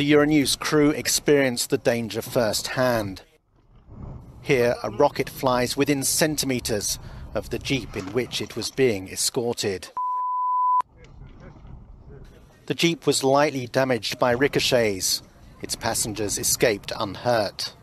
the Euronews crew experienced the danger firsthand. Here, a rocket flies within centimeters of the jeep in which it was being escorted. The jeep was lightly damaged by ricochets. Its passengers escaped unhurt.